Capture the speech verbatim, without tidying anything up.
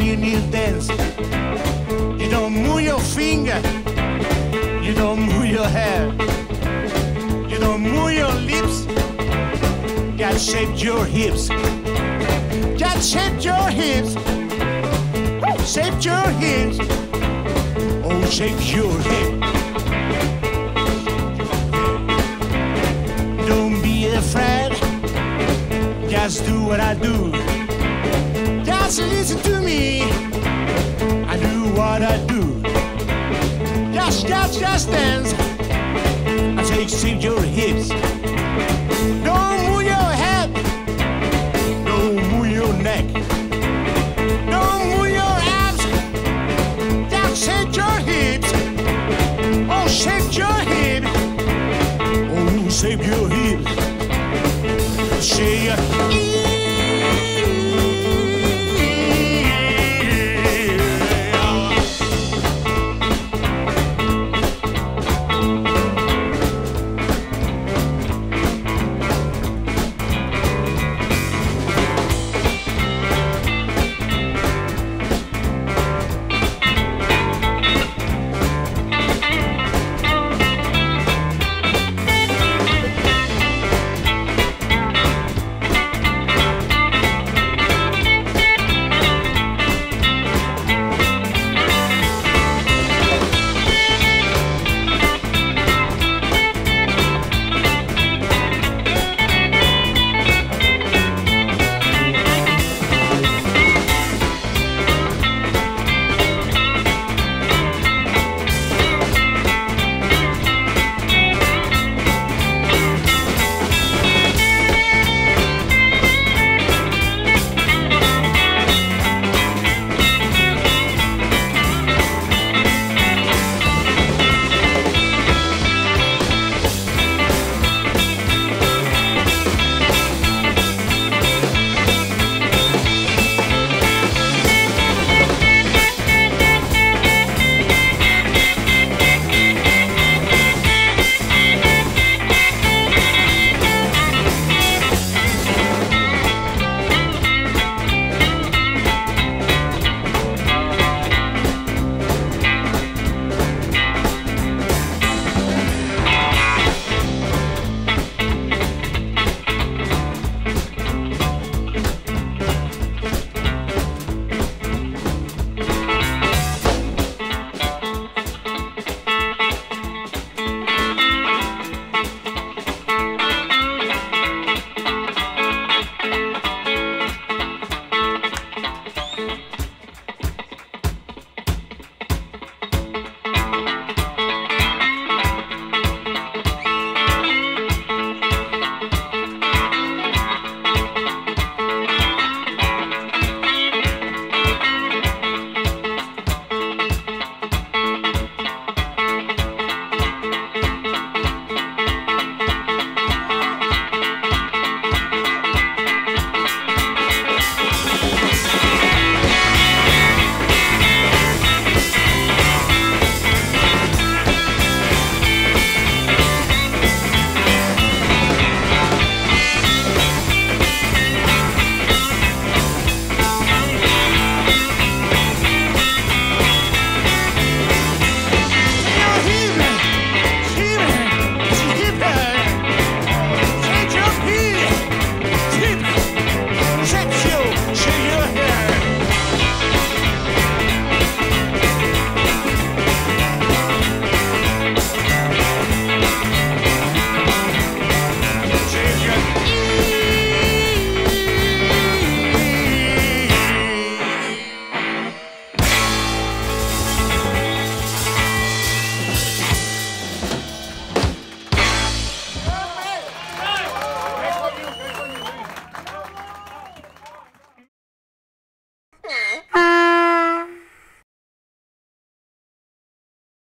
New, new dance. You don't move your finger, you don't move your hair, you don't move your lips. God shaped your hips, God shaped your hips, oh, shaped your hips, oh, shaped your hips. Don't be afraid, just do what I do. Just listen to me, I do what I do. Just, just, just dance. I take shape your hips. Don't move your head. Don't move your neck. Don't move your abs. Just shake your hips. Oh, shake your hips. Oh, shake your hips. Shake.